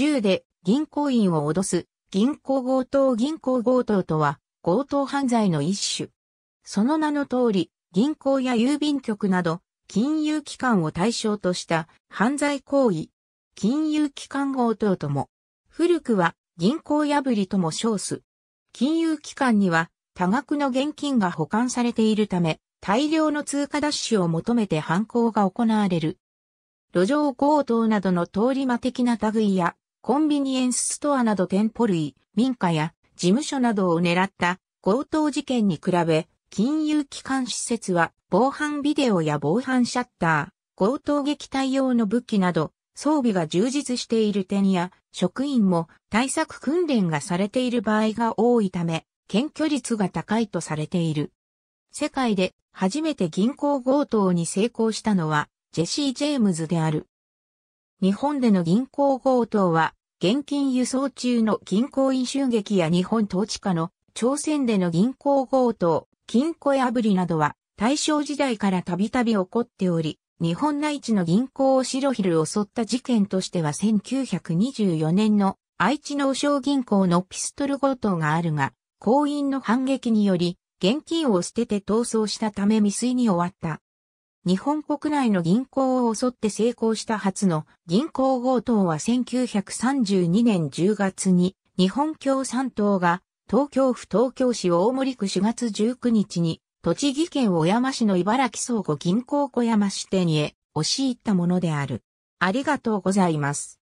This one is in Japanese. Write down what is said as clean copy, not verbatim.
銃で銀行員を脅す銀行強盗とは強盗犯罪の一種。その名の通り、銀行や郵便局など金融機関を対象とした犯罪行為、金融機関強盗とも、古くは銀行破りとも称す。金融機関には多額の現金が保管されているため、大量の通貨奪取を求めて犯行が行われる。路上強盗などの通り魔的な類や、コンビニエンスストアなど店舗類、民家や事務所などを狙った強盗事件に比べ、金融機関施設は防犯ビデオや防犯シャッター、強盗撃退用の武器など装備が充実している点や、職員も対策訓練がされている場合が多いため、検挙率が高いとされている。世界で初めて銀行強盗に成功したのはジェシー・ジェームズである。日本での銀行強盗は現金輸送中の銀行員襲撃や日本統治下の朝鮮での銀行強盗、金庫破りなどは大正時代からたびたび起こっており、日本内地の銀行を白昼襲った事件としては1924年の愛知農商銀行のピストル強盗があるが、行員の反撃により現金を捨てて逃走したため未遂に終わった。日本国内の銀行を襲って成功した初の銀行強盗は1932年10月に日本共産党が東京府東京市大森区4月19日に栃木県小山市の茨城相互銀行小山支店へ押し入ったものである。ありがとうございます。